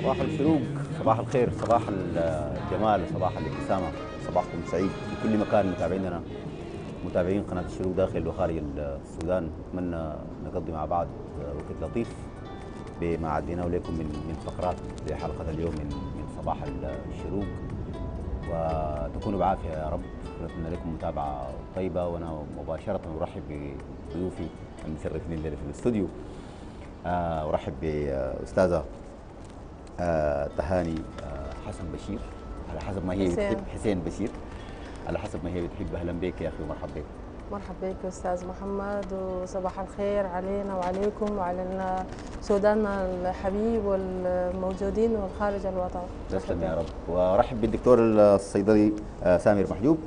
صباح الشروق، صباح الخير، صباح الجمال، صباح الابتسامه، صباحكم سعيد في كل مكان متابعيننا، متابعين قناه الشروق داخل وخارج السودان. اتمنى نقضي مع بعض وقت لطيف بما عديناه لكم من فقرات في حلقه اليوم من صباح الشروق، وتكونوا بعافيه يا رب. نتمنى لكم متابعه طيبه، وانا مباشره ارحب بضيوفي المشرفين اللي في الاستوديو. ارحب باستاذه تهاني حسن بشير، على حسب ما هي بتحب حسين بشير، على حسب ما هي بتحب. اهلا بك يا اخي ومرحبا بك. مرحبا بك استاذ محمد، وصباح الخير علينا وعليكم وعلى سوداننا الحبيب والموجودين والخارج الوطن. تسلم يا رب. وارحب بالدكتور الصيدلي سامر محجوب،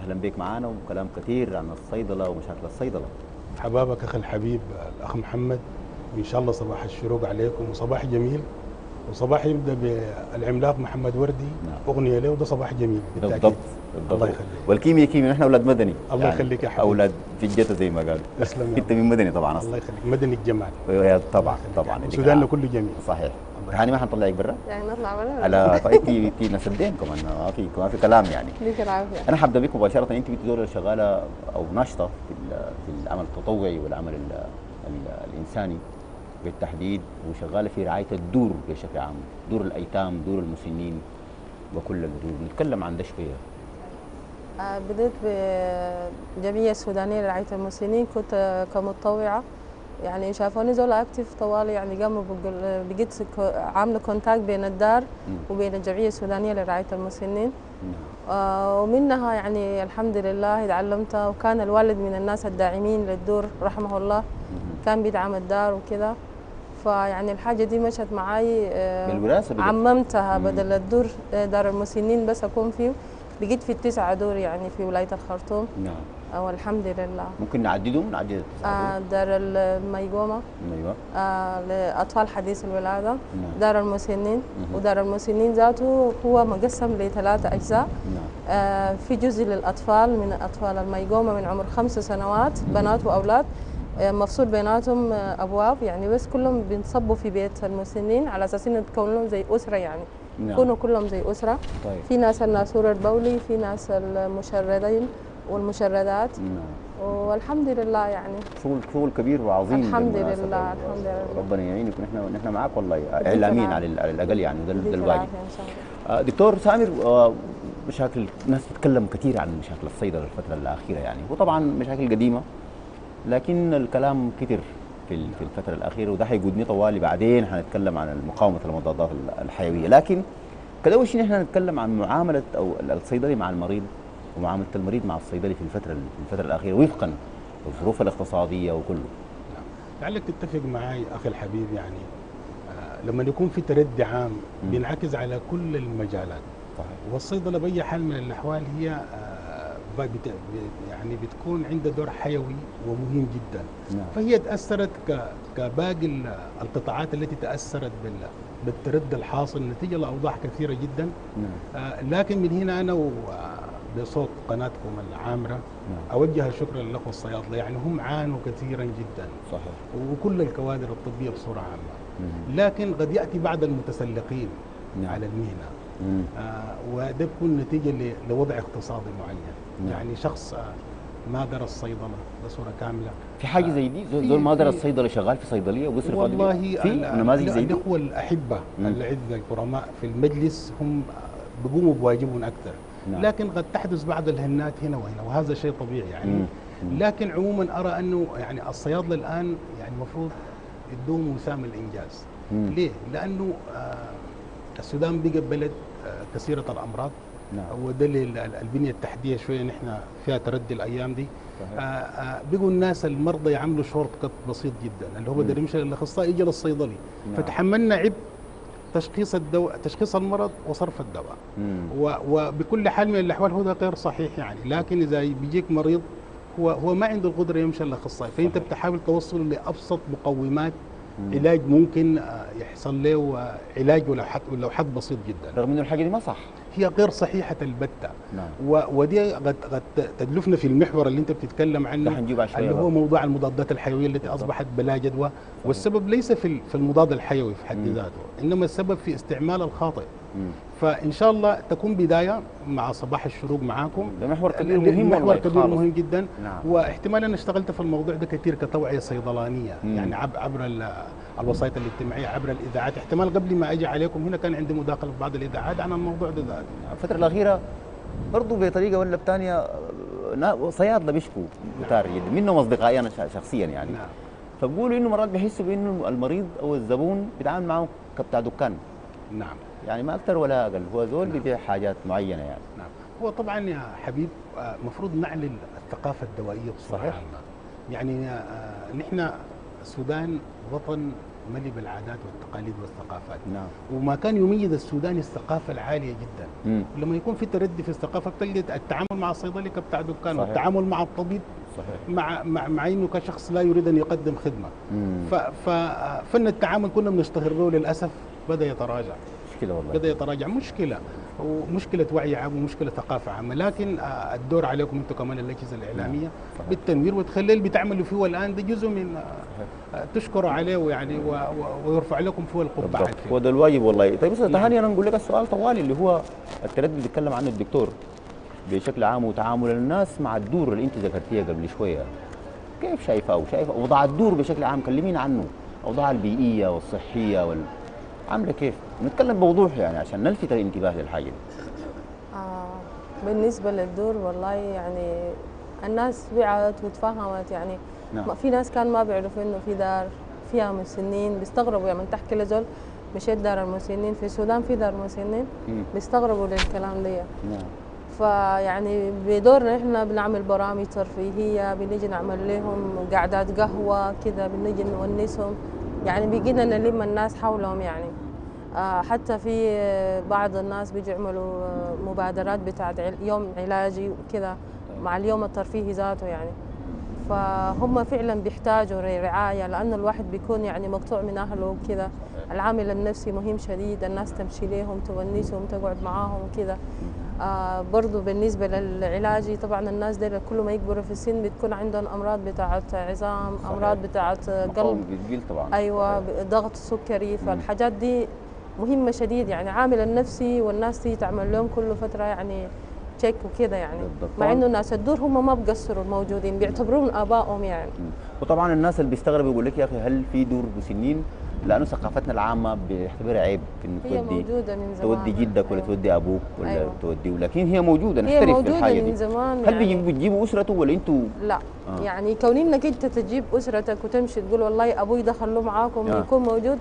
اهلا بك معانا، وكلام كثير عن الصيدله ومشاكل الصيدله. حبابك اخي الحبيب الاخ محمد، وان شاء الله صباح الشروق عليكم وصباح جميل، وصباح يبدا بالعملاق محمد وردي، اغنيه له، وده صباح جميل بالضبط. الله يخليك. والكيمياء كيمياء، نحن اولاد مدني. الله يخليك يا حبيبي، اولاد فجته زي ما قالوا. تسلم. انت من مدني طبعا. الله يخليك، مدني الجمال. طبعا طبعا، سوداننا كله جميل. صحيح. هاني ما حنطلعك برا؟ يعني نطلع برا؟ على انت نسدين كمان، ما في كلام يعني. ليك العافيه. انا حابدا بك مباشره، انت بتدور شغاله او ناشطه في العمل التطوعي والعمل الانساني بالتحديد، وشغاله في رعايه الدور بشكل عام، دور الايتام، دور المسنين وكل الدور. نتكلم عن ده شويه. بديت بجمعية السودانيه لرعايه المسنين، كنت كمتطوعه، يعني شافوني زول اكتف طوالي، يعني قاموا بقيت عامله كونتاكت بين الدار وبين الجمعيه السودانيه لرعايه المسنين. ومنها يعني الحمد لله تعلمتها، وكان الوالد من الناس الداعمين للدور رحمه الله، كان بيدعم الدار وكذا، فيعني الحاجه دي مشت معي. بالمناسبه عممتها بدل الدور دار المسنين بس اكون فيه، بقيت في 9 دور يعني في ولايه الخرطوم. نعم. والحمد لله. ممكن نعددهم؟ نعدد ال9 دور. دار الميقومه. ايوه. لاطفال حديث الولاده. نعم. دار المسنين. ودار المسنين ذاته هو مقسم ل3 اجزاء. نعم. في جزء للاطفال، من اطفال الميقومه من عمر 5 سنوات، بنات واولاد، مفصول بيناتهم ابواب، يعني بس كلهم بينصبوا في بيت المسنين على اساس انه تكون لهم زي اسره، يعني يكونوا كلهم زي اسره. طيب. في ناس الناسور البولي، في ناس المشردين والمشردات. والحمد لله يعني شغل كبير وعظيم. الحمد لله، الحمد لله، ربنا يعينك، ونحن معاك والله، اعلاميين على الاقل يعني، ده الواجب. دكتور سامر، مشاكل الناس بتتكلم كثير عن مشاكل الصيدله الفتره الاخيره يعني، وطبعا مشاكل قديمه، لكن الكلام كتر في الفترة الأخيرة، وده هيقودني طوالي بعدين حنتكلم عن مقاومة المضادات الحيوية. لكن كده شيء نحن نتكلم عن معاملة أو الصيدلي مع المريض، ومعاملة المريض مع الصيدلي في الفترة الأخيرة، وفقا للظروف الاقتصادية وكله. لعلك تتفق معي أخي الحبيب، يعني لما يكون في تردي عام بينعكس على كل المجالات. طيب. والصيدلة بأي حال من الأحوال هي يعني بتكون عندها دور حيوي ومهم جدا. نعم. فهي تاثرت كباقي القطاعات التي تاثرت بالتردي الحاصل نتيجه لاوضاع كثيره جدا. نعم. لكن من هنا انا بصوت قناتكم العامره. نعم. اوجه الشكر للاخوه الصيادله، يعني هم عانوا كثيرا جدا. صحيح. وكل الكوادر الطبيه بصوره عامه. لكن قد ياتي بعض المتسلقين. نعم. على المهنه. وده بكون نتيجه لوضع اقتصادي معين. يعني شخص ما درس صيدله بصوره كامله في حاجه زي دي، زول ما درس صيدله شغال في صيدليه وبيصرف. والله نماذج زي دي الاخوه الاحبه العزه الكرماء في المجلس هم بيقوموا بواجبهم اكثر. نعم. لكن قد تحدث بعض الهنات هنا وهنا، وهذا شيء طبيعي يعني. لكن عموما ارى انه يعني الصيادله الان يعني المفروض يدوم وسام الانجاز. ليه؟ لانه السودان بقى بلد كثيره الامراض. نعم. وده البنيه التحتيه شويه نحن فيها تردي الايام دي. بقوا الناس المرضى يعملوا شورت كت بسيط جدا، اللي هو بده يمشي للاخصائي يجي للصيدلي. نعم. فتحملنا عبء تشخيص الدواء، تشخيص المرض وصرف الدواء، وبكل حال من الاحوال هو ده غير صحيح يعني. لكن اذا بيجيك مريض هو ما عنده القدره يمشي للاخصائي، فانت بتحاول توصله لابسط مقومات علاج ممكن يحصل له علاج ولو حد بسيط جدا، رغم انه الحاجه دي ما صح، هي غير صحيحه البتة. نعم. ودي قد تدلفنا في المحور اللي انت بتتكلم عنه، اللي هو موضوع المضادات الحيويه التي اصبحت بلا جدوى، والسبب ليس في المضاد الحيوي في حد ذاته، انما السبب في استعمال الخاطئ. فان شاء الله تكون بدايه مع صباح الشروق معاكم، ده محور كبير مهم، محور كبير مهم جدا. نعم. واحتمال انا اشتغلت في الموضوع ده كثير كتوعيه صيدلانيه، يعني عبر الوسائط الاجتماعيه، عبر الاذاعات. احتمال قبل ما اجي عليكم هنا كان عندي مداخله في بعض الاذاعات عن الموضوع ده. الفتره الاخيره برضه بطريقه ولا بثانيه صيادله بيشكوا كتار جدا منهم اصدقائي انا شخصيا يعني. نعم. فبقولوا انه مرات بيحسوا بانه المريض او الزبون بيتعامل معه كبتاع دكان. نعم. يعني ما أكثر ولا أقل، هو زول بيبيع حاجات معينة يعني. نعم. هو طبعا يا حبيب مفروض نعلن الثقافة الدوائية بصراحة. صحيح. يعني نحن السودان وطن ملي بالعادات والتقاليد والثقافات. نعم. وما كان يميز السودان الثقافة العالية جدا. لما يكون في تردي في الثقافة بتجد التعامل مع الصيدلي كبتاع دكان، والتعامل مع الطبيب صحيح. مع انه كشخص لا يريد ان يقدم خدمة. ففن التعامل كنا بنشتهر له للأسف بدأ يتراجع. والله. بدأ يتراجع، مشكلة، ومشكلة وعي عام ومشكلة ثقافة عامة، لكن الدور عليكم انتم كمان الأجهزة الإعلامية بالتنوير، وتخلي اللي بتعملوا فيه الآن ده جزء من تشكروا عليه ويعني ويرفع لكم فوق القبعة. هو ده الواجب والله. طيب أستاذ تهاني، أنا نقول لك السؤال طوالي اللي هو التردد اللي بيتكلم عنه الدكتور بشكل عام وتعامل الناس مع الدور اللي أنت ذكرتيه قبل شوية، كيف شايفه أو شايفه وضع الدور بشكل عام؟ كلمينا عنه، الأوضاع البيئية والصحية عامله كيف؟ نتكلم بوضوح يعني عشان نلفت الانتباه للحاجه دي. بالنسبه للدور والله يعني الناس وعت وتفهمت يعني. نعم. في ناس كان ما بيعرفوا انه في دار فيها مسنين، بيستغربوا يعني. تحكي لزول مشيت دار المسنين في السودان، في دار مسنين، بيستغربوا للكلام ده. نعم. فيعني بدورنا احنا بنعمل برامج ترفيهيه، بنيجي نعمل لهم قعدات قهوه كذا، بنيجي نونسهم يعني، بيجينا نلم الناس حولهم يعني. حتى في بعض الناس بيجوا يعملوا مبادرات بتاعت يوم علاجي وكذا مع اليوم الترفيهي ذاته يعني. فهم فعلا بيحتاجوا رعاية، لأن الواحد بيكون يعني مقطوع من أهله وكذا. العامل النفسي مهم شديد، الناس تمشي ليهم تونسهم تقعد معاهم وكذا. برضو بالنسبة للعلاجي طبعا الناس دي كل ما يكبروا في السن بتكون عندهم أمراض بتاعت عظام. صحيح. أمراض بتاعت قلب. طبعا. أيوة. صحيح. ضغط سكري. فالحاجات دي مهمة شديد يعني، عامل النفسي والناس دي تعمل لهم كل فترة يعني تشيك وكذا يعني. مع انه الناس الدور هم ما بقصروا، الموجودين بيعتبرون ابائهم يعني. وطبعا الناس اللي بيستغرب يقول لك يا اخي هل في دور مسنين؟ لانه ثقافتنا العامه بيعتبرها عيب في انك تودي، موجوده من زمان، تودي جدك ولا تودي ابوك ولا تودي، ولكن هي موجوده، نحترف في الحاجه دي. من زمان هل يعني بتجيبوا اسرته ولا انتوا؟ لا. يعني كون انك انت تجيب اسرتك وتمشي تقول والله ابوي ده خلوه معاكم يكون موجود،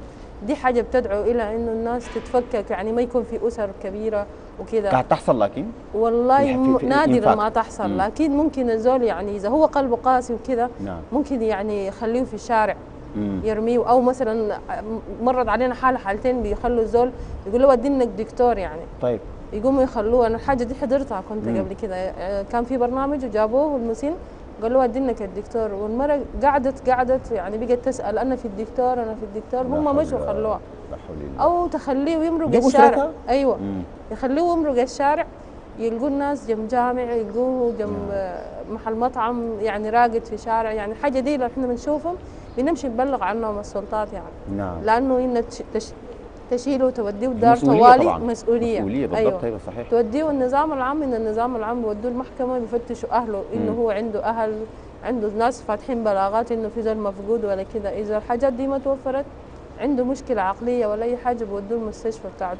دي حاجه بتدعو الى انه الناس تتفكك يعني، ما يكون في اسر كبيره وكذا. قاعد تحصل لكن؟ والله نادرا ما تحصل. لكن ممكن الزول يعني اذا هو قلبه قاسي وكذا ممكن يعني يخليه في الشارع، يرميه، او مثلا مرت علينا حاله حالتين بيخلوا الزول يقول له ودي لك دكتور يعني. طيب يقوموا يخلوه. انا الحاجه دي حضرتها كنت قبل كذا، كان في برنامج وجابوه المسن قال له ودي لك الدكتور، والمره قعدت يعني بقت تسال انا في الدكتور انا في الدكتور، هم مشوا خلوها. او تخليه يمرق الشارع. ايوه. يخلوه يمرق الشارع، يلقوا الناس جنب جامع، يلقوه جنب محل مطعم يعني، راقد في شارع يعني. الحاجه دي لو احنا بنشوفهم بنمشي نبلغ عنهم السلطات يعني. نعم. لانه ان تشيله وتوديه الدار طوالي طبعاً. مسؤوليه بالضبط. أيوة. طيب صحيح. توديه النظام العام، من النظام العام بودوه المحكمه بيفتشوا اهله، انه هو عنده اهل، عنده ناس فاتحين بلاغات انه في زول مفقود ولا كذا. اذا الحاجات دي ما توفرت، عنده مشكله عقليه ولا اي حاجه، بودوه المستشفى بتاعت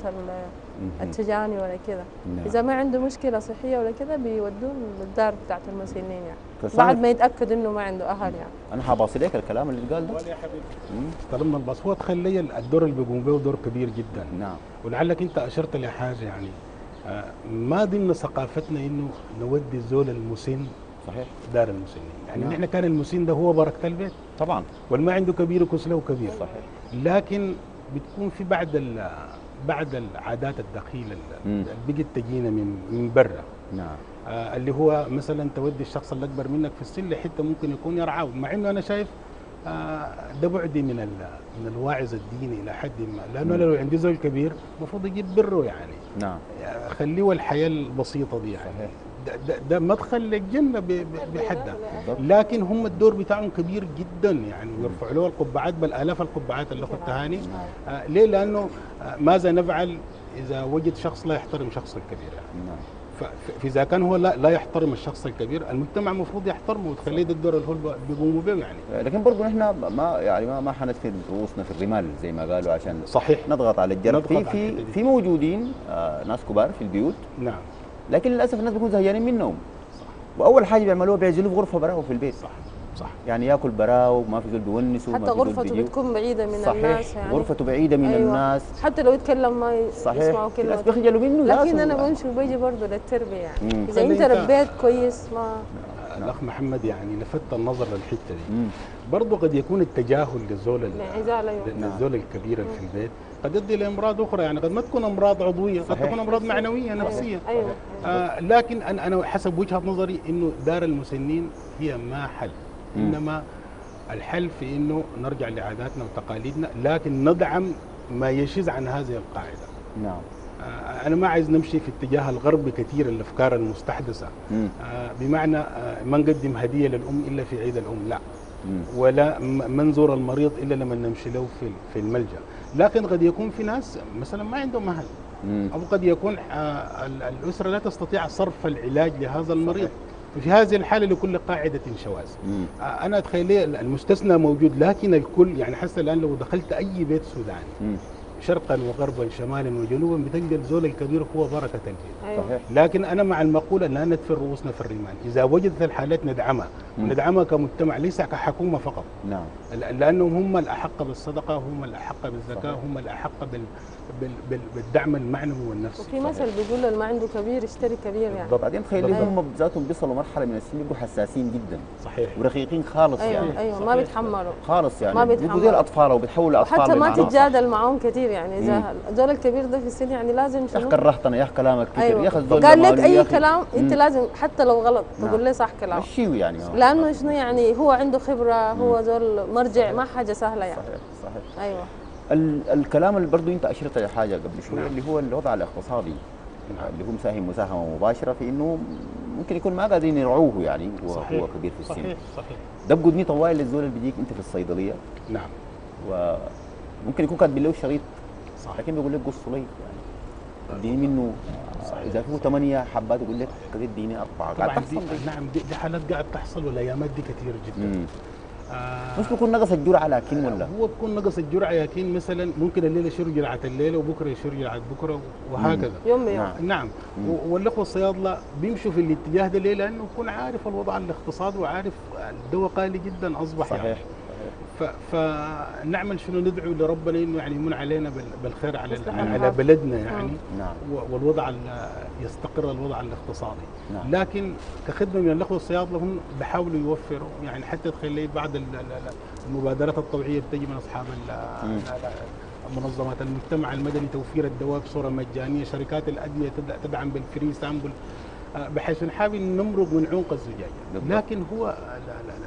التجاني ولا كذا. اذا ما عنده مشكله صحيه ولا كذا بيودوه للدار بتاعت المسنين يعني، بعد ما يتاكد انه ما عنده اهل يعني. انا حباصي لك الكلام اللي اتقال ده. ولا يا حبيبي. طالما الباص هو تخلي الدور اللي بيقوم به دور كبير جدا. نعم. ولعلك انت اشرت لحاجه يعني، ما ضمن ثقافتنا انه نودي الزول المسن. صحيح. دار المسنين يعني. نحن كان المسن ده هو بركه البيت طبعا، والما عنده كبير كسله كبير. صحيح. لكن بتكون في بعد العادات الدخيله اللي بقت تجينا من برا. نعم. اللي هو مثلا تودي الشخص اللي اكبر منك في السن لحته ممكن يكون يرعاه، مع انه انا شايف ده بعدي من الواعظ الديني الى حد ما، لانه لو عندي زوج كبير المفروض اجيب بره يعني. نعم. خليه الحياه البسيطه دي يعني. ده مدخل للجنه بحدها، لكن هم الدور بتاعهم كبير جدا يعني، ويرفعوا له القبعات بالالاف القبعات اللي اخذ تهاني. ليه؟ لانه ماذا نفعل اذا وجد شخص لا يحترم شخص الكبير يعني. نعم. فاذا كان هو لا يحترم الشخص الكبير، المجتمع المفروض يحترمه وتخليه ده الدور اللي هو بيقوموا به يعني. لكن برضه نحن ما يعني ما حندفن رؤوسنا في الرمال زي ما قالوا عشان صحيح نضغط على الجرح. في موجودين ناس كبار في البيوت. نعم. لكن للاسف الناس بيكونوا زهقانين منهم. صح. واول حاجه بيعملوها بيعزلوه في غرفه براو في البيت. صح صح. يعني ياكل براو وما في زول بيونسوا، حتى غرفته بتكون بعيده من الناس يعني. غرفته بعيده من الناس، حتى لو يتكلم ما يسمعوا كلمه. الناس بيخجلوا منه. لكن انا بمشي وبيجي برضه للتربيه يعني. اذا انت ربيت كويس ما الاخ محمد يعني لفت النظر للحته دي. برضه قد يكون التجاهل للزول الكبير في البيت قد يؤدي لامراض اخرى يعني، قد ما تكون امراض عضويه، قد تكون امراض معنويه نفسيه. أيوة. لكن انا حسب وجهه نظري انه دار المسنين هي ما حل، انما الحل في انه نرجع لعاداتنا وتقاليدنا، لكن ندعم ما يشذ عن هذه القاعده. نعم. انا ما عايز نمشي في اتجاه الغربي كثير، الافكار المستحدثه بمعنى ما نقدم هديه للام الا في عيد الام، لا. ولا منزور المريض الا لما نمشي له في الملجا. لكن قد يكون في ناس مثلا ما عندهم اهل، او قد يكون الاسره لا تستطيع صرف العلاج لهذا المريض. في هذه الحاله لكل قاعده شواذ. انا اتخيل المستثنى موجود، لكن الكل يعني حتى الان لو دخلت اي بيت سوداني شرقا وغربا شمالا وجنوبا بتلقى الزول الكبير هو بركه البيت. صحيح. لكن انا مع المقوله لا ندفن رؤوسنا في الرمال، اذا وجدت الحالات ندعمها، وندعمها كمجتمع ليس كحكومه فقط. نعم. لانهم هم الاحق بالصدقه، هم الاحق بالزكاه، هم الاحق بالدعم المعنوي والنفسي. وفي مثل بيقول له ما عنده كبير اشتري كبير يعني. بعدين خليهم هم بذاتهم بيصلوا مرحله من السن يبقوا حساسين جدا. صحيح. ورقيقين خالص. أيوة يعني. ايوه ما بيتحملوا خالص يعني. ما بيتحملوا زي الاطفال وبيتحولوا اطفال. حتى ما تتجادل معهم كثير يعني. اذا الزول الكبير ده في السن يعني لازم يحكي الرهطنه، يحكي كلامك كثير. أيوة. ياخذ زول قال لك اي كلام انت لازم حتى لو غلط تقول له صح كلام. مشيو يعني. لانه شنو يعني هو عنده خبره، هو زول مرجع، ما حاجه سهله يعني. صحيح صحيح. ايوه. الكلام اللي برضه انت اشرت على حاجه قبل شويه اللي هو الوضع الاقتصادي اللي هو مساهم مساهمه مباشره في انه ممكن يكون ما قادرين يرعوه يعني وهو كبير في السن. صحيح صحيح. ده بقدني طوال للزول اللي بيجيك انت في الصيدليه. نعم. وممكن يكون كاتبين له شريط. صح. لكن بيقول لك قص لي يعني اديني منه. صحيح. اذا هو 8 حبات يقول لك كده اديني 4. قاعد تحصل. نعم دي حالات قاعد تحصل والايامات دي كثير جدا. مش بيكون نقص الجرعه لكن ولا هو بيكون نقص الجرعه لكن مثلا ممكن الليله يشيل جرعه الليله وبكره يشيل جرعه بكره وهكذا يوم يوم. نعم. والاخوه الصيادله بيمشوا في الاتجاه ده ليه؟ لانه بيكون عارف الوضع الاقتصادي وعارف الدواء غالي جدا اصبح. صحيح. يعني. فنعمل شنو؟ ندعو لربنا انه يعني يمن علينا بالخير على بلدنا يعني. نعم. والوضع يستقر الوضع الاقتصادي. نعم. لكن كخدمه من الاخوه الصيادله هم بحاولوا يوفروا يعني، حتى تخلي بعض المبادرات الطوعيه بتجي من اصحاب منظمات المجتمع المدني، توفير الدواء بصوره مجانيه، شركات الادويه تدعم بالفري سامبل، بحيث نحاول نمرق من عنق الزجاجه. لكن هو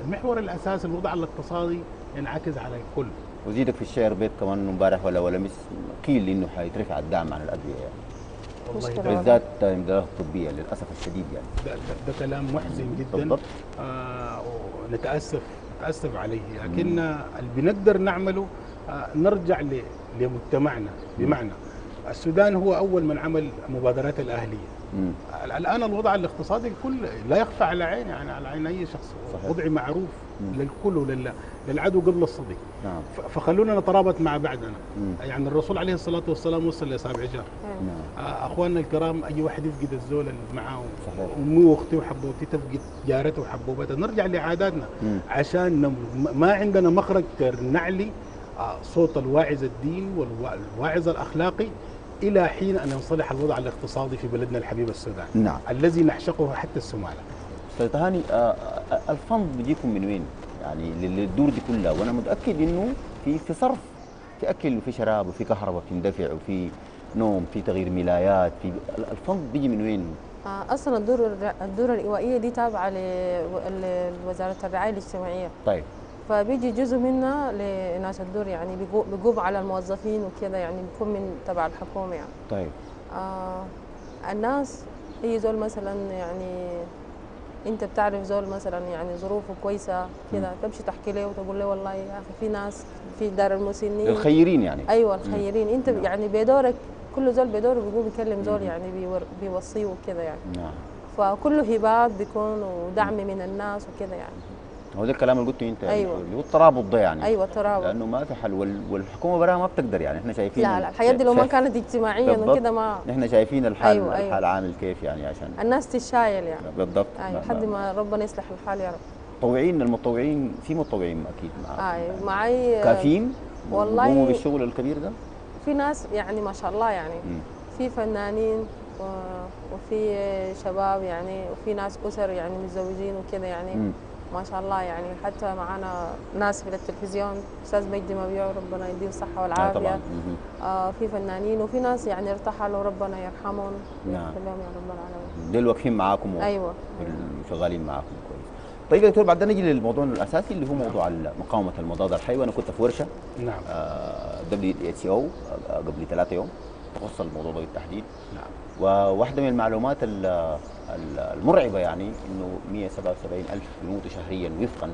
المحور الاساسي الوضع الاقتصادي ينعكس على الكل. وزيدك في الشعر بيت كمان امبارح ولا مس قيل انه حيترفع الدعم عن الادويه يعني، بالذات الامدادات الطبيه للاسف الشديد يعني. ده كلام محزن جدا. بالضبط. نتاسف عليه، لكن اللي بنقدر نعمله نرجع لمجتمعنا. بمعنى السودان هو اول من عمل مبادرات الاهليه. الان الوضع الاقتصادي الكل لا يخفى على عين يعني على عين اي شخص. صحيح. وضعي معروف للكل للعدو قبل الصديق. نعم. فخلونا نترابط مع بعضنا يعني. الرسول عليه الصلاه والسلام وصل لسابع جار. نعم. اخواننا الكرام اي واحد يفقد الزول اللي معاه، امي واختي وحبوبتي تفقد جارته وحبوبتها، نرجع لعاداتنا عشان ما عندنا مخرج نعلي صوت الواعظ الدين والواعظ الاخلاقي إلى حين أن ينصلح الوضع الاقتصادي في بلدنا الحبيب السودان. نعم. الذي نحشقه حتى السمالة. أستاذ تهاني، الفند بيجيكم من وين؟ يعني للدور دي كلها، وأنا متأكد إنه في صرف، في أكل وفي شراب وفي كهرباء بتندفع وفي نوم، في تغيير ملايات، في الفند بيجي من وين؟ أصلا الدورة الإيوائية دي تابعة لوزارة الرعاية الاجتماعية. طيب. فبيجي جزء منها لناس الدور يعني بيقوم على الموظفين وكذا يعني بيكون من تبع الحكومه يعني. طيب الناس هي زول مثلا يعني انت بتعرف زول مثلا يعني ظروفه كويسه كذا تمشي تحكي له وتقول له والله يا اخي في ناس في دار المسنين الخيرين يعني. ايوه الخيرين انت يعني بدورك كل زول بدوره بيقوم يكلم زول يعني بيوصيه وكذا يعني. نعم. فكله هبات بيكون ودعم من الناس وكذا يعني. هو ده الكلام اللي قلته انت. ايوه اللي هو الترابط ده يعني. ايوه الترابط لانه ما في حل والحكومه براها ما بتقدر يعني احنا شايفين. لا لا الحياه دي لو ما كانت اجتماعيا وكده ما احنا شايفين الحال. أيوة الحال أيوة. عامل كيف يعني عشان الناس تتشايل يعني. بالضبط. أيوة لحد ما ربنا يصلح الحال يا رب. متطوعين المتطوعين في متطوعين اكيد معاك. ايوه يعني معي كافيين والله يقوموا بالشغل الكبير ده. في ناس يعني ما شاء الله يعني في فنانين وفي شباب يعني وفي ناس اسر يعني متزوجين وكذا يعني ما شاء الله يعني حتى معانا ناس من التلفزيون استاذ مجدي مبيع ربنا يديه الصحه والعافيه. في فنانين وفي ناس يعني ارتحلوا ربنا يرحمهم. نعم. يغفر لهم يا رب العالمين. دول واقفين معاكم. ايوه شغالين معاكم كويس. طيب يا دكتور بعد ده نجي للموضوع الاساسي اللي هو موضوع مقاومه المضاد الحيوي. انا كنت في ورشه. نعم. دبليو آي سي أو قبل 3 أيام تخص الموضوع ده بالتحديد. نعم. وواحده من المعلومات المرعبه يعني انه 177,000 يموتوا شهريا وفقا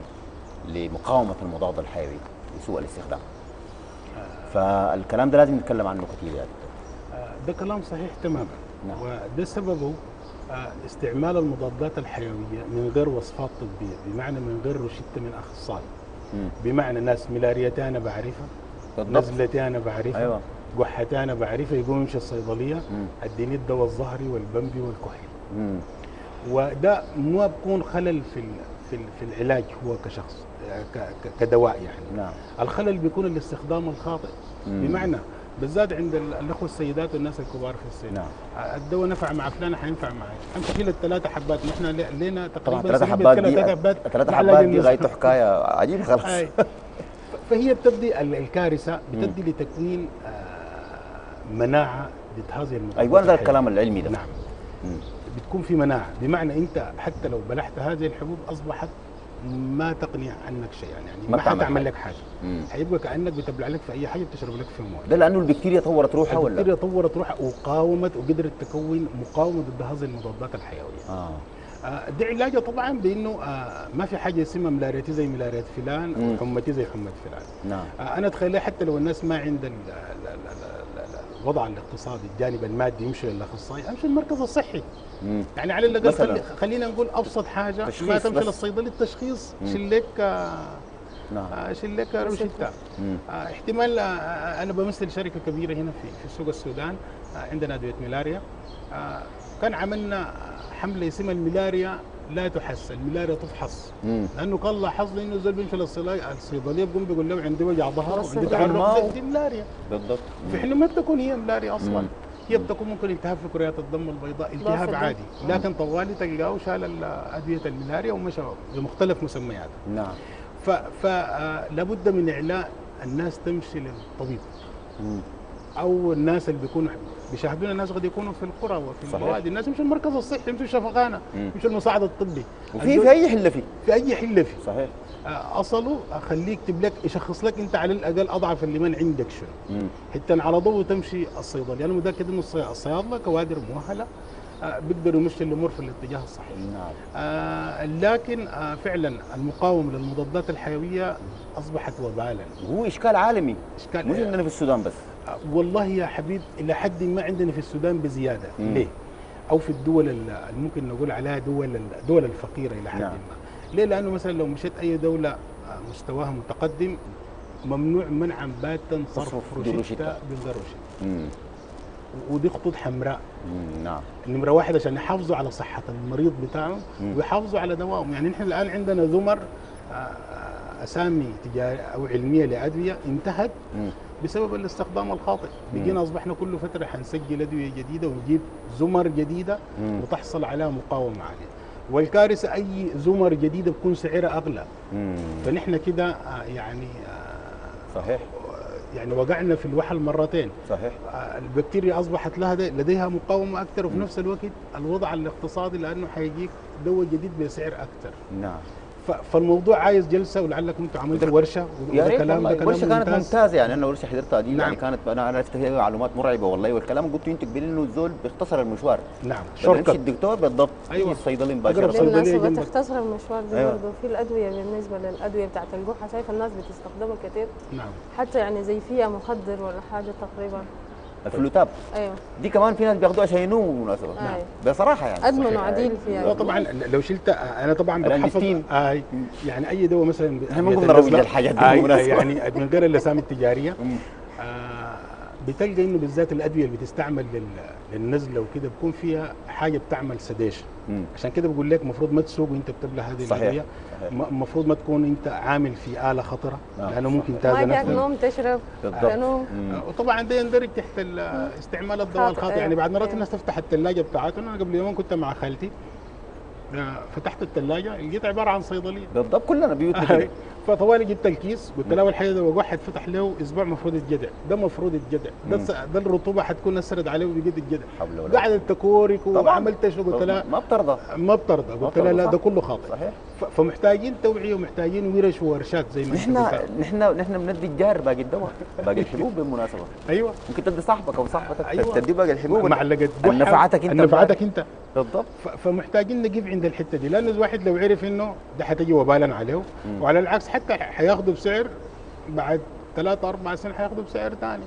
لمقاومه المضاد الحيوي وسوء الاستخدام. فالكلام ده لازم نتكلم عنه كثير يا دكتور. ده كلام صحيح تماما. نعم. وده سببه استعمال المضادات الحيويه من غير وصفات طبيه، بمعنى من غير روشته من اخصائي. بمعنى ناس ملاريتي انا بعرفها، نزلتي انا بعرفها، أيوة. قحتي انا بعرفها، يقوم يمشي الصيدليه اديني الدواء الظهري والبمبي والكحل. وده ما بكون خلل في العلاج هو كشخص كدواء يعني. نعم. الخلل بيكون الاستخدام الخاطئ. بمعنى بالذات عند الاخوه السيدات والناس الكبار في السن. نعم. الدواء نفع مع فلانه حينفع معي، امشي شيل ال3 حبات. نحن لينا تقريبا 3 حبات دي غايته حكايه عجيبه خلاص. فهي بتبدي الكارثه بتبدي لتكوين مناعه ضد هذه المضادات. ايوه هذا الكلام العلمي ده. نعم. بتكون في مناعه، بمعنى انت حتى لو بلعت هذه الحبوب اصبحت ما تقنع عنك شيء يعني ما حتعمل لك حاجه. حيبقى كانك بتبلع لك في اي حاجه بتشرب لك في مويه. ده لانه البكتيريا طورت روحها ولا؟ البكتيريا طورت روحها وقاومت وقدرت تكون مقاومه ضد هذه المضادات الحيويه. دي علاجه طبعا بانه ما في حاجه اسمها ملاريتي زي ملاريت فلان وحمتي زي حمه فلان. نعم. انا اتخيل حتى لو الناس ما عندها الوضع الاقتصادي الجانب المادي يمشي للاخصائي، امشي المركز الصحي. يعني على الاقل خلينا نقول ابسط حاجه ما تمشي للصيدلي التشخيص. شيل لك شيل لك روشته. احتمال انا بمثل شركه كبيره هنا في سوق السودان، عندنا ادويه ملاريا. كان عملنا حمله اسمها الملاريا لا تحس، الملاريا تفحص. لانه كان لاحظنا انه الزول بيمشي للصيدليه بيقوم بيقول له عندي وجع ظهر وعندي تعرق، دي ملاريا. بالضبط. في حين ما بتكون هي ملاريا اصلا. هي بتكون ممكن التهاب في كريات الدم البيضاء، التهاب عادي، لكن طوالي تلقاه شال ادويه الملاريا ومشى بمختلف مسمياتها. نعم. فلابد من اعلاء الناس تمشي للطبيب. او الناس اللي بيكونوا بيشاهدونا الناس قد يكونوا في القرى وفي البوادي، الناس يمشوا المركز الصحي، يمشوا الشفقانه، يمشوا المساعد الطبي، في اي حله فيه، في اي حله فيه. صحيح. اصله اخليك يكتب لك يشخص لك انت على الاقل اضعف اللي من عندك شنو، حتى على ضوء تمشي الصيدليه. انا متاكد انه الصيادله كوادر مؤهله بيقدروا يمشوا الامور في الاتجاه الصحيح. نعم. لكن فعلا المقاومه للمضادات الحيويه اصبحت وبالا، وهو اشكال عالمي، اشكال مش عندنا في السودان بس. والله يا حبيب الى حد ما عندنا في السودان بزياده. ليه؟ او في الدول اللي ممكن نقول عليها الدول الفقيره الى حد. نعم. ما ليه؟ لانه مثلا لو مشيت اي دوله مستواها متقدم ممنوع منعا باتا صرف روشته بالروشته، ودي خطوط حمراء. نعم. نمرة 1 عشان يحافظوا على صحه المريض بتاعهم ويحافظوا على دوائهم. يعني نحن الان عندنا زمر اسامي تجاريه او علميه لادويه انتهت بسبب الاستخدام الخاطئ. بقينا اصبحنا كل فتره حنسجل ادويه جديده ونجيب زمر جديده وتحصل على مقاومه عاليه، والكارثه اي زمر جديده بكون سعرها اغلى. فنحن كده يعني صحيح يعني وقعنا في الوحل مرتين. صحيح. البكتيريا اصبحت لديها مقاومه اكثر، وفي نفس الوقت الوضع الاقتصادي لانه حيجيك دواء جديد بسعر اكثر. نعم. فالموضوع عايز جلسه، ولعلكم انتم عملتوا ورشه. يا ريت والله الورشه كانت ممتازه، يعني انا ورشه حضرتها دي نعم. يعني كانت انا عرفت فيها معلومات مرعبه والله، والكلام قلت انت قبل انه الزول بيختصر المشوار. نعم شركه الدكتور بالضبط. ايوه الصيدلي مباشره الصيدليه بتختصر المشوار ده أيوة. برضه في الادويه، بالنسبه للادويه بتاعت الجحه شايف الناس بتستخدمها كتير نعم، حتى يعني زي فيها مخدر ولا حاجه تقريبا الفلوتاب ايوه، دي كمان في ناس بياخدوها عشان ينوموا بالمناسبه أيوة. بصراحه يعني ادمنوا عديل فيها يعني. طبعا لو شلت انا طبعا بحفظ يعني اي دواء مثلا احنا ما بنقدر نروج للحاجات دي بالمناسبه يعني من غير اللسامه التجاريه بتلقى انه بالذات الادويه اللي بتستعمل للنزله وكده بيكون فيها حاجه بتعمل سديش، عشان كده بقول لك المفروض ما تسوق وانت بتبلع هذه الادويه، المفروض ما تكون انت عامل في اله خطره لانه ممكن تاذى نفسك، تنوم تشرب تنوم، وطبعا ده يندرج تحت استعمال الدواء الخاطئ. يعني بعد مرات الناس تفتح الثلاجه بتاعتهم، انا قبل يومين كنت مع خالتي فتحت الثلاجه لقيت عباره عن صيدليه بالضبط كلنا بيوتنا فطوالي جبت الكيس قلت له اول حاجه ده واحد فتح له اسبوع المفروض يتجدع، ده المفروض يتجدع، ده الرطوبه حتكون اثرت عليه وبيجد الجدع، بعد التكورك وعملت شو قلت له ما بترضى قلت له لا ده كله خاطئ صحيح. فمحتاجين توعيه ومحتاجين ورش وورشات زي ما نحن بندي الجار باقي الدواء باقي الحبوب بالمناسبه ايوه، ممكن تدي صاحبك او صاحبتك أيوة. تدي باقي الحبوب معلقه نفعتك انت بالضبط، فمحتاجين نقف عند الحته دي، لان الواحد لو عرف انه ده حتجي وبالا عليه، وعلى العكس حتى حياخده بسعر بعد 3 4 سنين حياخده بسعر ثاني،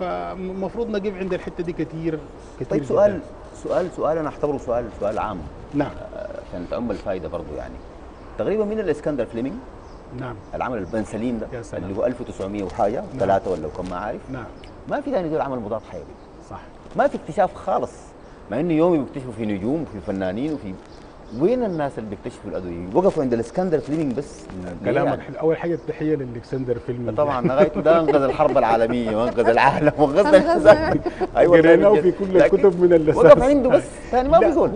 فالمفروض نقف عند الحته دي كثير. طيب سؤال انا اعتبره سؤال عام نعم عشان تعم الفائده برضه، يعني تقريبا من الاسكندر فليمينج نعم العمل البنسلين ده اللي هو 1900 وحاجه نعم. 3 ولا كم ما عارف نعم، ما في ثاني دول عمل مضاد حيوي صح، ما في اكتشاف خالص، مع انه يومي بيكتشفوا في نجوم وفي فنانين وفي وين الناس اللي بيكتشفوا الادويه؟ وقفوا عند الاسكندر فليمينج بس. كلامك يعني. اول حاجه التحيه للاسكندر فليمينج طبعا لغايته ده انقذ الحرب العالميه وانقذ العالم وانقذ ايوه قريناه في كل الكتب من الاساس، وقف عنده بس ثاني ما بيقول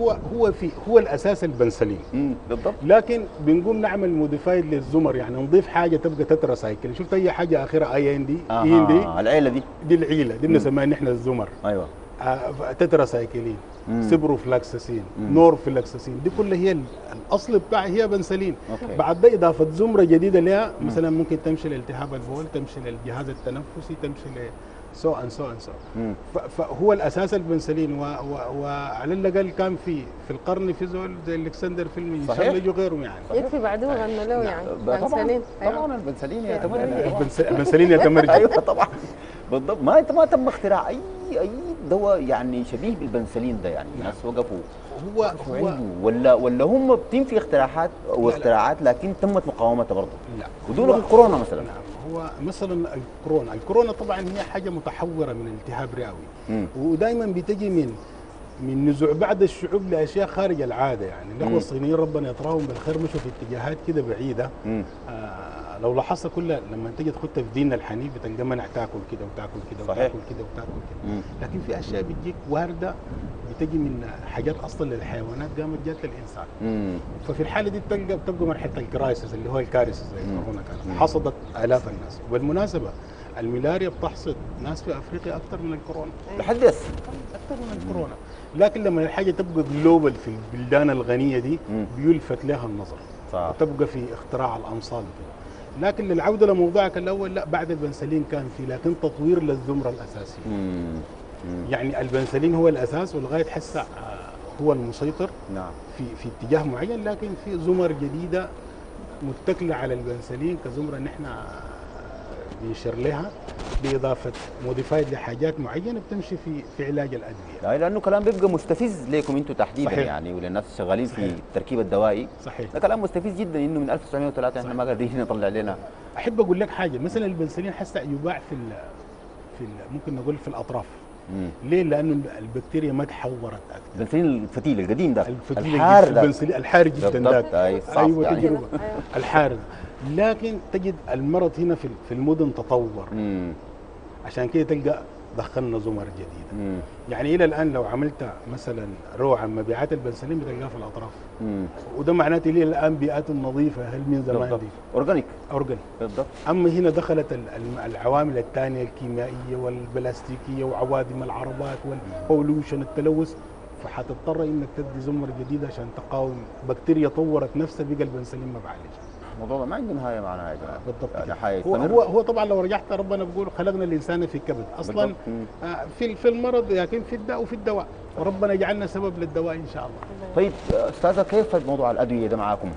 هو الاساس البنسلين بالضبط، لكن بنقوم نعمل موديفايد للزمر، يعني نضيف حاجه تبقى تترا سايكلين، شفت اي حاجه اخرها اي ان دي العيله دي العيله دي بنسميها نحن الزمر ايوه، تترا سايكلين سيبروفلاكسسين نورفلاكسسين دي كلها هي الاصل بتاعها هي بنسلين، بعد ده اضافه زمره جديده لها مثلا ممكن تمشي لالتهاب البول، تمشي للجهاز التنفسي، تمشي ل سو فهو الاساس البنسلين، وعلى الاقل كان في القرن في زول زي الاسكندر فيلمينج ان شاء الله يجوا غيرهم، يعني يكفي بعدوه غنوا له يعني بنسلين طبعا البنسلين يعتبر البنسلين يعتبر ايوه طبعا بالضبط، ما تم اختراع اي دواء يعني شبيه بالبنسلين ده، يعني الناس وقفوا هو ولا هم بتنفي اختراعات واختراعات، لكن تمت مقاومتها برضه لا بدون الكورونا مثلا نعم. هو مثلا الكورونا طبعا هي حاجه متحوره من التهاب رئوي، ودائما بتجي من نزوع بعض الشعوب لاشياء خارج العاده، يعني الاخوه الصينيين ربنا يطراهم بالخير مشوا في اتجاهات كده بعيده لو لاحظت كلها لما تيجي تخطها في ديننا الحنيف بتلقى منع تاكل كده وتاكل كده وتاكل كده وتاكل كده، لكن في اشياء بتجيك وارده بتجي من حاجات اصلا للحيوانات قامت جات للانسان، ففي الحاله دي بتبقى مرحله الكرايسس اللي هو الكارثه زي الكورونا كانت حصدت الاف الناس، وبالمناسبه الملاريا بتحصد ناس في افريقيا اكثر من الكورونا لحد هسه اكثر من الكورونا، لكن لما الحاجه تبقى جلوبال في البلدان الغنيه دي بيلفت لها النظر صح. وتبقى في اختراع الامصال كده، لكن للعوده لموضوعك الاول لا بعد البنسلين كان في لكن تطوير للزمره الاساسيه يعني البنسلين هو الاساس ولغايه هسه هو المسيطر نعم في اتجاه معين، لكن في زمر جديده متكله على البنسلين كزمره نحن بنشر لها باضافه موديفايد لحاجات معينه بتمشي في علاج الادويه، لانه كلام بيبقى مستفز ليكم انتم تحديدا صحيح. يعني وللناس الشغالين في التركيب الدوائي صحيح، ده كلام مستفز جدا انه من 1903 احنا ما قادرين نطلع لنا. احب اقول لك حاجه مثلا البنسلين هسه يباع في ممكن نقول في الاطراف ليه؟ لانه البكتيريا ما تحورت اكثر. البنسلين الفتيل القديم ده الحار ده الحار جدا ده ايوه يعني. تجربه الحار، لكن تجد المرض هنا في المدن تطور عشان كده تلقى دخلنا زمر جديده يعني الى الان لو عملت مثلا روعه مبيعات البنسلين بتلقاها في الاطراف وده معناته الى الان بيئات نظيفه هل من زمان دي اورجانيك بالضبط، اما هنا دخلت العوامل الثانيه الكيميائيه والبلاستيكيه وعوادم العربات والبولوشن التلوث فهتضطر انك تدي زمر جديد عشان تقاوم بكتيريا طورت نفسها بقى البنسلين ما بعالجها. الموضوع ده ما عنده نهايه معناها يا جماعه. بالضبط يعني هو طبعا لو رجعت ربنا بيقول خلقنا الانسان في كبد اصلا في المرض، لكن في الداء وفي الدواء، وربنا يجعلنا سبب للدواء ان شاء الله. طيب استاذه كيف موضوع الادويه ده معاكم؟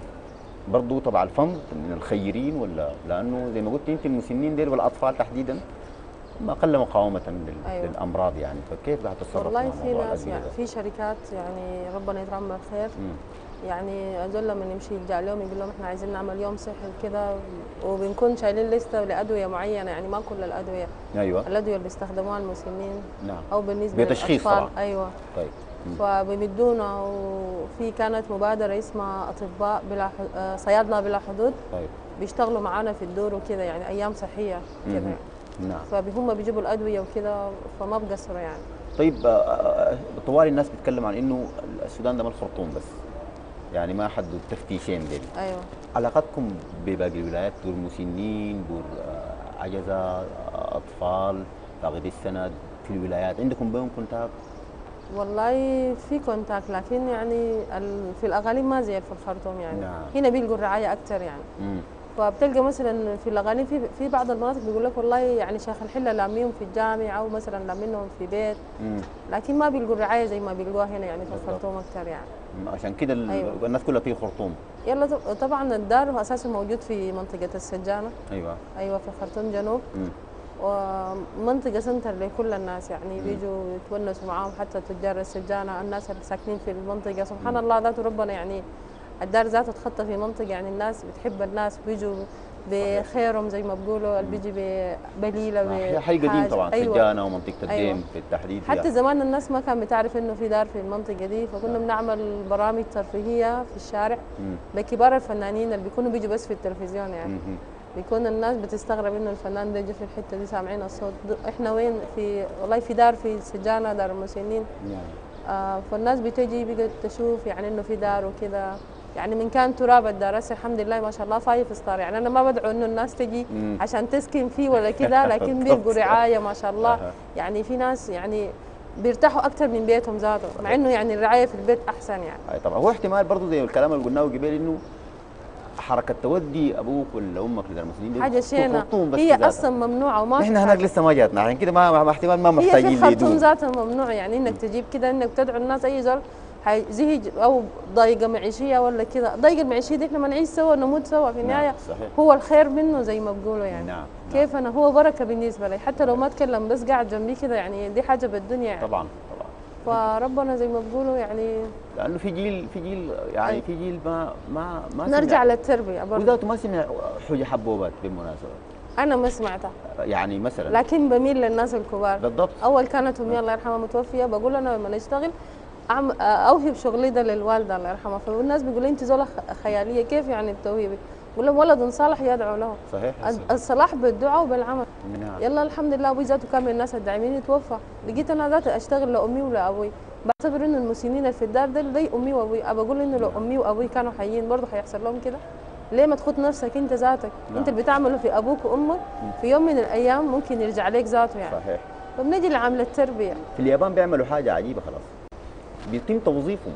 برضه تبع الفند من الخيرين ولا؟ لانه زي ما قلت انت المسنين ديل والاطفال تحديدا ما اقل مقاومه للامراض يعني، فكيف قاعد تتصرف؟ والله في ناس يعني في شركات يعني ربنا يدعمها بخير يعني هذول لما نمشي نرجع لهم يقول لهم احنا عايزين نعمل يوم صحي وكده، وبنكون شايلين لسته لادويه معينه يعني ما كل الادويه. ايوه الادويه اللي بيستخدموها المسنين نعم او بالنسبه للتشخيص طبعا. ايوه طيب فبيمدونا، وفي كانت مبادره اسمها اطباء بلا صيادنا بلا حدود. طيب بيشتغلوا معانا في الدور وكده يعني ايام صحيه كده نعم، فهم بيجيبوا الادويه وكده فما بقصروا يعني. طيب طوال الناس بتتكلم عن انه السودان ده ما الخرطوم بس يعني، ما حدوا التفتيشين ديل. ايوه علاقتكم بباقي الولايات، دور مسنين، دور عجزه، اطفال، فاقدي السند في الولايات، عندكم بينهم كونتاكت؟ والله في كونتاكت لكن يعني في الاغالب ما زي في الخرطوم يعني نعم. هنا بيلقوا الرعايه اكثر يعني فبتلقى مثلا في الاغالب في بعض المناطق بيقول لك والله يعني شيخ الحله لاميهم في الجامعه او مثلا لامينهم في بيت لكن ما بيلقوا الرعايه زي ما بيلقوها هنا يعني في الخرطوم اكثر يعني. عشان كده أيوة. الناس كلها في خرطوم. يلا طبعا الدار اساسا موجود في منطقه السجانه. ايوه في خرطوم جنوب ومنطقه سنتر لكل الناس يعني بيجوا يتونسوا معاهم حتى تجار السجانه، الناس اللي ساكنين في المنطقه سبحان الله ذات ربنا يعني الدار ذاته تخطى في منطقه يعني الناس بتحب الناس بيجوا بخيرهم زي ما بيقولوا، اللي بيجي ببليله هي حي قديم طبعا سجانه ومنطقه الديم بالتحديد حتى يعني. زمان الناس ما كانت بتعرف انه في دار في المنطقه دي، فكنا بنعمل برامج ترفيهيه في الشارع لكبار الفنانين اللي بيكونوا بيجوا بس في التلفزيون يعني بيكون الناس بتستغرب انه الفنان ده جه في الحته دي سامعين الصوت احنا وين في والله في دار في السجانه دار المسنين فالناس بتجي بقت تشوف يعني انه في دار وكده يعني من كان تراب الدارس الحمد لله ما شاء الله فايف ستار يعني. انا ما بدعو انه الناس تجي عشان تسكن فيه ولا كده، لكن بيلقوا رعايه ما شاء الله يعني في ناس يعني بيرتاحوا اكثر من بيتهم ذاته مع انه يعني الرعايه في البيت احسن يعني. اي طبعا هو احتمال برضه زي الكلام اللي قلناه قبل انه حركه تودي ابوك ولا امك للمسنين حاجه شينه هي اصلا ممنوعه وما احنا هناك لسه ما جاتنا عشان كده ما احتمال ما محتاجين ليدوم هي في خرطوم ذاته ممنوع يعني انك تجيب كده انك تدعو الناس اي زول زهج او ضايقه معيشيه ولا كذا، ضايقه المعيشيه دي احنا ما نعيش سوا نموت سوا في النهايه صحيح. هو الخير منه زي ما بقولوا يعني نعم. كيف انا هو بركه بالنسبه لي حتى لو ما اتكلم بس قاعد جنبي كذا يعني دي حاجه بالدنيا يعني طبعا فربنا زي ما بقولوا يعني لانه في جيل يعني أي. في جيل ما نرجع للتربيه وذاته ما سمع حوجه حبوبات بالمناسبه انا ما سمعتها يعني مثلا لكن بميل للناس الكبار بالضبط. اول كانت امي الله يرحمها متوفيه بقول انا لما اشتغل اوهب شغلي ده للوالده الله يرحمها، فالناس بيقولوا لي انت زوله خياليه كيف يعني بتوهبي؟ بقول لهم ولد صالح يدعو له صحيح الصلاح بالدعاء وبالعمل نعم. يلا الحمد لله ابوي ذاته كان من الناس الداعمين توفى، لقيت انا ذاتي اشتغل لامي ولابوي، بعتبر انه المسنين اللي في الدار ده زي امي وابوي، ابى اقول انه لو امي وابوي كانوا حيين برضه هيحصل لهم كده؟ ليه ما تخوض نفسك انت ذاتك؟ نعم. انت اللي بتعمله في ابوك وامك في يوم من الايام ممكن يرجع عليك ذاته يعني صحيح. فبنجي لعامل التربيه في اليابان بيعملوا حاجه عجيبه خلاص بيتم توظيفهم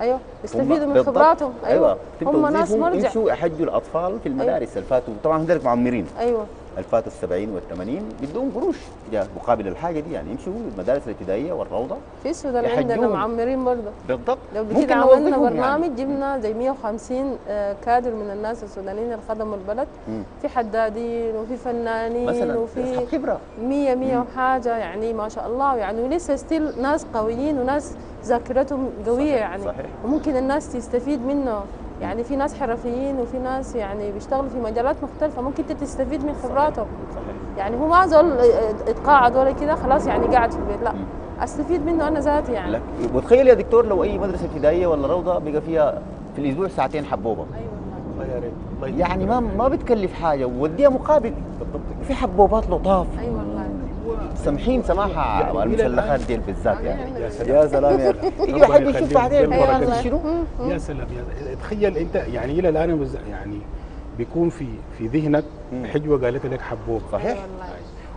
ايوه يستفيدوا من خبراتهم ايوه هم ناس مرجع يمشوا يحجوا الاطفال في المدارس أيوة. الفاتوا طبعا هذول معمرين ايوه الفاتوا ال70 وال80 بدهم قروش مقابل الحاجه دي يعني يمشوا المدارس الابتدائيه والروضه في السودان عندنا معمرين برضه بالضبط لو كده عملنا برنامج يعني. جبنا زي 150 كادر من الناس السودانيين اللي خدموا البلد في حدادين وفي فنانين مثلاً وفي خبره 100 وحاجه يعني ما شاء الله يعني ولسه ستيل ناس قويين وناس ذاكرتهم قويه صحيح يعني صحيح. وممكن الناس تستفيد منه يعني في ناس حرفيين وفي ناس يعني بيشتغلوا في مجالات مختلفه ممكن انت تستفيد من خبراتهم يعني هو ما زول اتقاعد ولا كده خلاص يعني قاعد في البيت لا استفيد منه انا ذاتي يعني لك. وتخيل يا دكتور لو اي مدرسه ابتدائيه ولا روضه بقى فيها في الاسبوع ساعتين حبوبه ايوه والله يعني ما بتكلف حاجه ووديها مقابل بالضبط في حبوبات لطاف ايوه والله سامحين سماحه يعني المسلخات دي بالذات يعني يا سلام يا اخي يجي حد يشوف بعدين شنو يا سلام تخيل انت يعني الى الان يعني بيكون في ذهنك حجوه قالت لك حبوب صحيح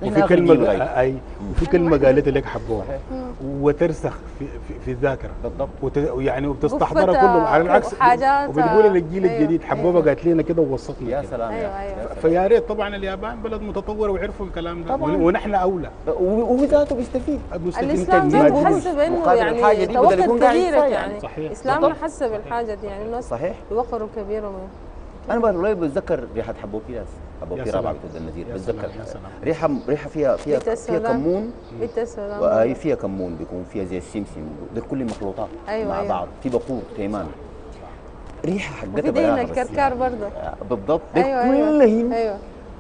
وفي كلمه اي وفي كلمه قالتها لك حبوها وترسخ في الذاكره بالضبط ويعني وبتستحضرها كله على العكس وبتقول للجيل الجديد حبوبه قالت لنا كده ووصتنا يا سلام فيا ريت طبعا اليابان بلد متطوره وعرفوا الكلام ده ونحن اولى وذاته بيستفيد الاسلام ده حس بانه يعني توقف كبيره يعني الاسلام حس بالحاجه دي يعني الناس وقروا كبيره انا والله بتذكر ريحه حبوبيات رابعه النذير بتذكر ريحه فيها كمون واي فيها كمون بيكون فيها زي السمسم ده كل مخلوطات مع بعض في بقور تيمان ريحه حقتها بقى الكركار برضه بالضبط ده كلهم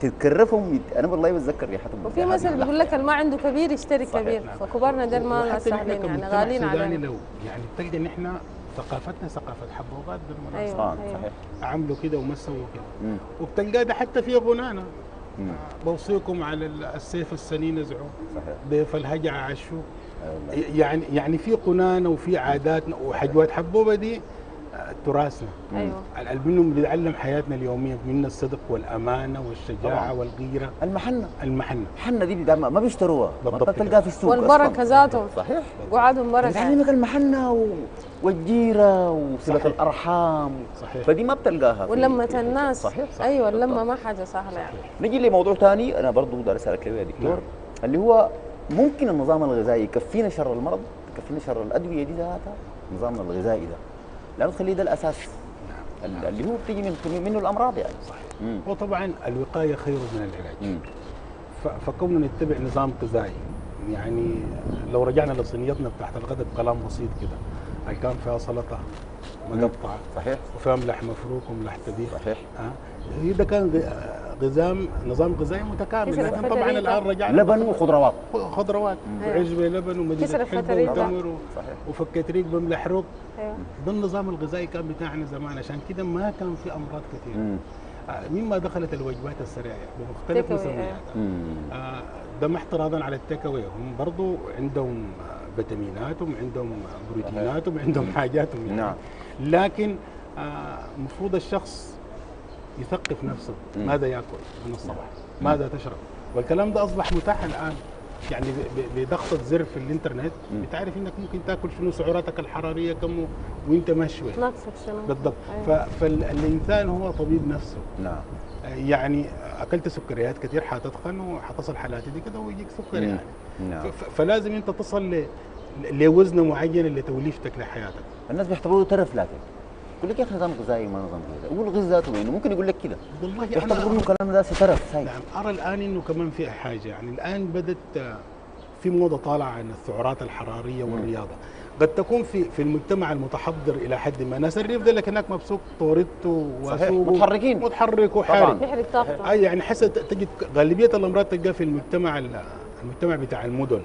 تتكرفهم انا والله بتذكر ريحتهم وفي مثل بيقول لك اللي ما عنده كبير يشتري كبير فكبارنا ده ما سهلين يعني غاليين علينا يعني بتجد ان احنا ثقافتنا ثقافه حبوبات بالمناسبه صحيح عملوا كده ومسوا كده وبتلقى ده حتى في بنانا بوصيكم على السيف السنين ازعوا ضيف الهجع عشوا يعني في قنانا وفي عاداتنا وحجوات حبوبه دي تراثنا منهم بنتعلم حياتنا اليوميه من الصدق والامانه والشجاعه والغيره المحنه دي ما بيشتروها بطلت تلقاها في السوق والبركه ذاتهم صحيح قعدهم بركه بتعلمك المحنه والجيره وصله الارحام صحيح فدي ما بتلقاها ولمه الناس صحيح ايوه اللمه ما حاجه سهله يعني نيجي لموضوع ثاني انا برضه بدي اسالك يا دكتور اللي هو ممكن النظام الغذائي يكفينا شر المرض يكفينا شر الادويه دي ذاتها نظامنا الغذائي ده لأنه تخليه ده الأساس اللي هو بتيجي منه الأمراض يعني صحيح وطبعا الوقاية خير من العلاج فكوننا نتبع نظام غذائي يعني لو رجعنا لصينيتنا بتاعت الغداء بكلام بسيط كده كان فيها سلطة مقطعة صحيح وفيها ملح مفروك وملح طبيخ صحيح ده كان نظام غذائي متكامل لكن طبعا الان رجعنا لبن وخضروات عجوه لبن ومدينه حلبه وتمر وفكت ريق بملحروق ده النظام الغذائي كان بتاعنا زمان عشان كده ما كان في امراض كثيره مما دخلت الوجبات السريعه بمختلف مسمياتها ده ما احتراضا على التيك اواي هم برضه عندهم فيتاميناتهم عندهم بروتيناتهم عندهم حاجاتهم يعني. نعم لكن المفروض الشخص يثقف نفسه ماذا ياكل من الصباح ماذا تشرب والكلام ده اصبح متاح الان يعني بضغطه زر في الانترنت بتعرف انك ممكن تاكل شنو سعراتك الحراريه كم وانت ماشي بالضبط فالانسان هو طبيب نفسه نعم يعني اكلت سكريات كثير حتتخن وحتصل حالاتي دي كده ويجيك سكر يعني نعم فلازم انت تصل لوزنه معينه لتوليفتك لحياتك الناس بيعتبروه ترف لكن يقول لك يا اخي نظام غذائي ما نظام غذائي والغذاء ذاته يعني ممكن يقول لك كده والله انا بقول الكلام ده سترف نعم ارى الان انه كمان في حاجه يعني الان بدت في موضه طالعه عن السعرات الحراريه والرياضه قد تكون في المجتمع المتحضر الى حد ما ناس الريف ده لكن هناك مبسوط طورته وسوق متحركين متحرك وحارب يحرق طاقته اي يعني حسب تجد غالبيه الامراض تلقاها في المجتمع بتاع المدن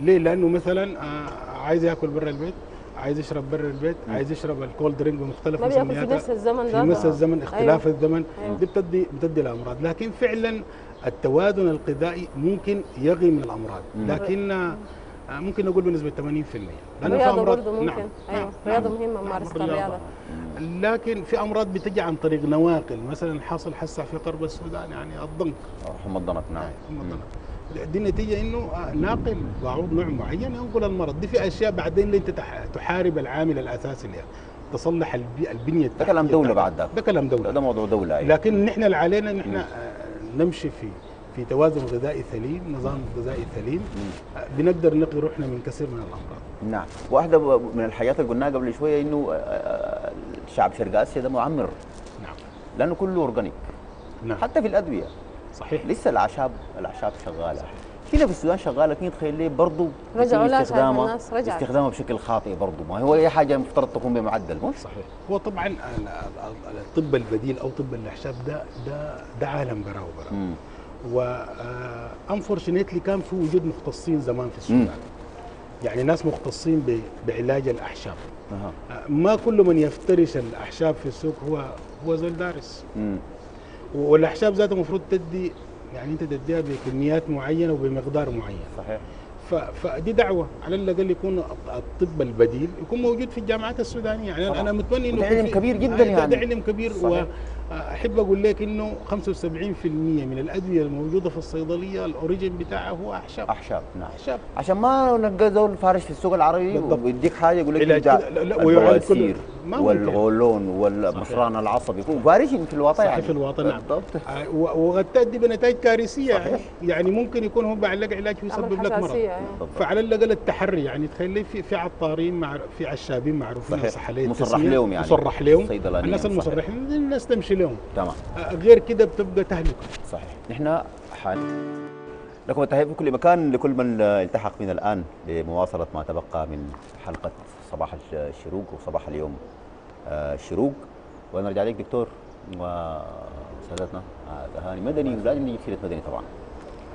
ليه؟ لانه مثلا عايز ياكل برا البيت عايز يشرب بره البيت، عايز يشرب الكولد درينك بمختلف مسمياتها في نفس الزمن ده في نفس الزمن اختلاف أيوه. الزمن دي بتدي الامراض، لكن فعلا التوازن الغذائي ممكن يغي من الامراض، لكن ممكن نقول بنسبه 80% لانه في امراض ممكن نعم. ايوه رياضه مهمه ممارسه الرياضه لكن في امراض بتجي عن طريق نواقل، مثلا حاصل حسه في قرب السودان يعني الضنك حمى الضنك نعم حمى الضنك دي نتيجة انه ناقل بعوض نوع معين ينقل المرض، دي في اشياء بعدين اللي انت تحارب العامل الاساسي اللي يعني تصلح البنيه التحتيه. ده كلام دوله بعد ده كلام دوله ده موضوع دوله أيضا. لكن نحن اللي علينا ان احنا نمشي في توازن غذائي سليم، نظام غذائي سليم بنقدر نقي روحنا من كثير من الامراض. نعم، واحده من الحاجات اللي قلناها قبل شويه انه شعب شرق اسيا ده معمر. نعم. لانه كله اورجانيك. نعم. حتى في الادويه. صحيح لسه الاعشاب شغاله هنا في السودان شغاله كنت تخيل برضه استخدامها بشكل خاطئ برضه ما هو اي حاجه مفترض تكون بمعدل مو صحيح هو طبعا الطب البديل او طب الاعشاب ده عالم براه وبراه وانفورشنيتلي كان في وجود مختصين زمان في السودان يعني ناس مختصين بعلاج الاعشاب ما كل من يفترش الاعشاب في السوق هو زول دارس والاحشاب ذاته المفروض تدي يعني انت تديها بكميات معينه وبمقدار معين. صحيح. فدي دعوه على الاقل يكون الطب البديل يكون موجود في الجامعات السودانيه، يعني انا متمنى انه ده علم كبير جدا يعني. ده علم كبير احب اقول لك انه 75% من الادويه الموجوده في الصيدليه الاوريجين بتاعها هو اعشاب. اعشاب نعم. اعشاب عشان ما نلقى زول فارش في السوق العربي ويديك حاجه يقول لك البواسير والغولون والمصران العصبي يكون فارشين في الوطن. صحيح يعني. في الوطن نعم. وقد تؤدي بنتائج كارثيه. صحيح. يعني ممكن يكون هو بعد لك علاج ويسبب لك مرض. يعني. فعلى الاقل التحري يعني تخيل في عطارين مع في عشابين معروفين صح ليه مصرح لهم يعني مصرح لهم الناس المصرحين الناس تمشي لهم تمام غير كده بتبقى تهلكه. صحيح. نحن لكم التحية في كل مكان لكل من التحق بنا الآن لمواصلة ما تبقى من حلقة صباح الشروق وصباح اليوم الشروق. ونرجع لك دكتور وسادتنا تهاني مدني ولازم نجيب سيرة مدني طبعا.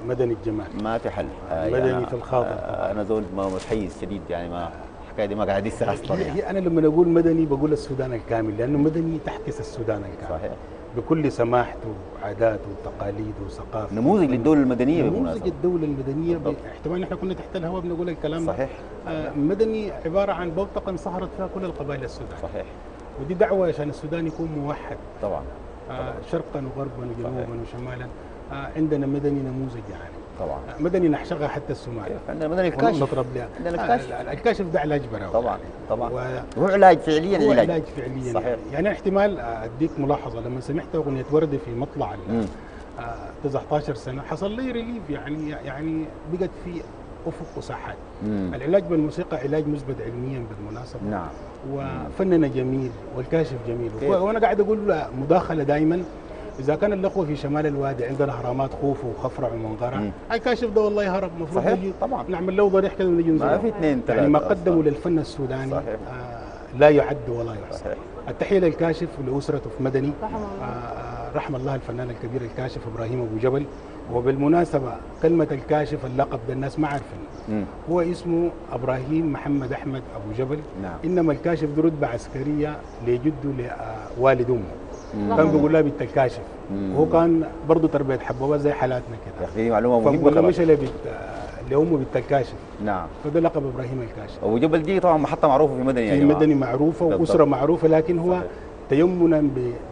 مدني الجمال ما في حل. مدني في الخاطر. أنا زول متحيز شديد يعني ما الحكاية دي ما قاعد يسأل أصلا يعني. أنا لما أقول مدني بقول السودان الكامل لأنه مدني تحكس السودان الكامل. صحيح. بكل سماحته وعاداته وتقاليده وثقافته. نموذج للدولة المدنية بالمناسبة. نموذج الدولة المدنية احتمال احنا كنا تحت الهواء بنقول الكلام. صحيح. مدني عبارة عن بوتقة انصهرت فيها كل القبائل السودانية. صحيح. ودي دعوة عشان السودان يكون موحد. طبعا. شرقا وغربا وجنوبا وشمالا. عندنا مدني نموذج يعني. طبعا. مدني نحشقها حتى الصومال. عندنا مدني الكاشف. نطرب لها. عندنا الكاشف. الكاشف ده علاج براوي. طبعا طبعا. هو علاج فعليا. هو علاج فعليا. صحيح. يعني احتمال اديك ملاحظه لما سمعت اغنيه وردي في مطلع 19 سنه حصل لي ريليف يعني بقت في افق وساحات. العلاج بالموسيقى علاج مثبت علميا بالمناسبه. نعم. وفننا جميل والكاشف جميل وانا قاعد اقول له مداخله دائما. إذا كان الأخوة في شمال الوادي عندنا أهرامات خوفو وخفرع ومنقرع، الكاشف ده والله هرب المفروض نعمل له ضريح كده ونجي نزوره. ما في اثنين ثلاثة يعني ما قدموا للفن السوداني لا يعد ولا يحصى. التحية للكاشف ولأسرته في مدني. رحم الله الفنان الكبير الكاشف إبراهيم أبو جبل. وبالمناسبة كلمة الكاشف اللقب ده الناس ما عارفين هو اسمه إبراهيم محمد أحمد أبو جبل. نعم. إنما الكاشف ده رتبة عسكرية لجده لوالد أمه. كان بيقول لها بنت الكاشف وهو كان برضه تربيه حبوبات زي حالاتنا كده. دي معلومه مهمه. فبقول مش لامه بنت الكاشف. نعم. فده لقب ابراهيم الكاشف. ابو جبل دي طبعا محطه معروفه في مدني يعني. في مدني معروفه واسره معروفه لكن هو تيمنا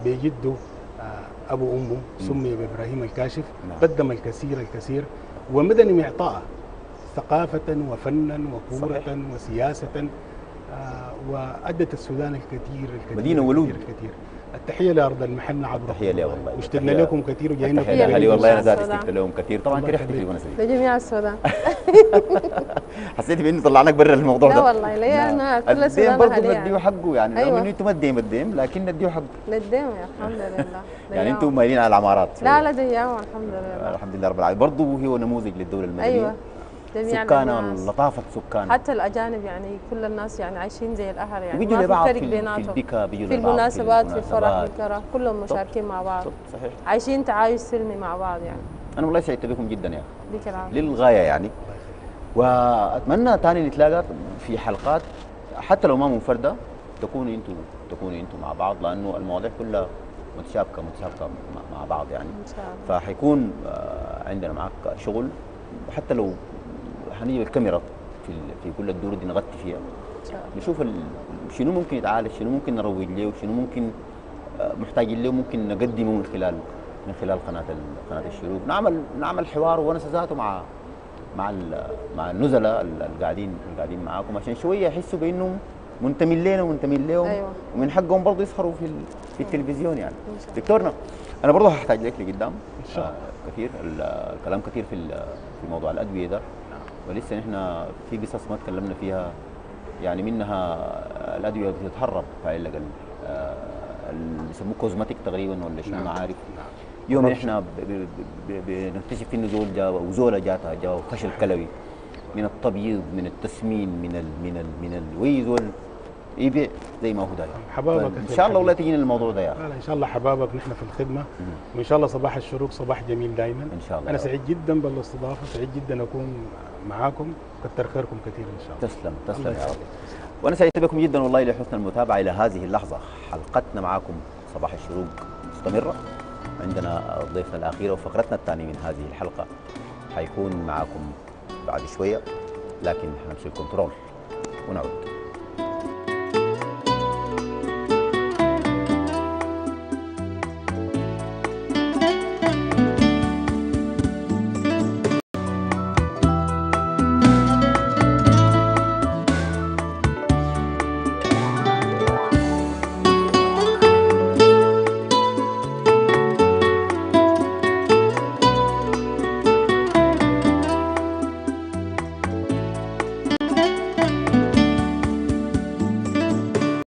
بجده ابو امه سمي بابراهيم الكاشف. قدم الكثير ومدني معطاء ثقافه وفنا وكوره وسياسه وادت السودان الكثير مدينه ولود الكثير. التحيه لارض المحنه عبر التحيه لي والله واشتقنا لكم كثير وجايين لكم التحيه والله انا ذات اشتقت لهم كثير طبعا كده حتجي وانا سعيد لجميع السودان. حسيت باني طلعناك برا الموضوع ده؟ لا والله ليه انا كل السودان برضه نديه حقه يعني رغم انه انتم ما تديم الديم لكن نديه حقه نديم الحمد لله يعني انتم مايلين على العمارات لا ديامه الحمد لله الحمد لله رب العالمين برضه هو نموذج للدوله المدنيه. ايوه سكانها لطافه سكانها حتى الاجانب يعني كل الناس يعني عايشين زي الاهل يعني ما في فرق بيناتهم في المناسبات في الفرح والكرة كلهم مشاركين مع بعض. صحيح. عايشين تعايش سلمي مع بعض يعني. انا والله سعدت بكم جدا يا اخي للغايه يعني واتمنى ثاني نتلاقى في حلقات حتى لو ما منفرده تكونوا انتم مع بعض لانه المواضيع كلها متشابكه مع بعض يعني ان شاء الله. فحيكون عندنا معك شغل حتى لو هنجيب الكاميرا في كل الدور دي نغطي فيها نشوف شنو ممكن يتعالج شنو ممكن نروج له وشنو ممكن محتاجين له ممكن نقدمه من خلال قناة الشروق. نعمل حوار ونسى ذاته مع النزلاء القاعدين معاكم عشان شويه يحسوا بانهم منتمين لنا ومنتمين لهم. أيوة. ومن حقهم برضه يسخروا في التلفزيون يعني. دكتورنا انا برضه هحتاج لك لقدام ان شاء الله كثير الكلام كثير في موضوع الادويه ده ولسه نحن في قصص ما تكلمنا فيها يعني منها الادويه بتتهرب على الاقل اللي بيسموه كوزماتيك تقريبا ولا شنو ما عارف. يوم نحن بنكتشف انه زول جا وزوله جاته فشل كلوي من التبييض من التسمين من الويزول يبيع زي ما هو ده حبابك ان شاء الله ولا تجينا الموضوع ده يعني. ان شاء الله حبابك نحن في الخدمه. وان شاء الله صباح الشروق صباح جميل دائما ان شاء الله. انا سعيد جدا بالاستضافه سعيد جدا اكون معاكم كتر خيركم كثير ان شاء الله. تسلم يا رب. وانا سعيد بكم جدا والله لحسن المتابعه الى هذه اللحظه. حلقتنا معاكم صباح الشروق مستمره عندنا ضيفنا الاخيره وفقرتنا الثانيه من هذه الحلقه حيكون معاكم بعد شويه لكن حنمشي لكم ترول ونعود.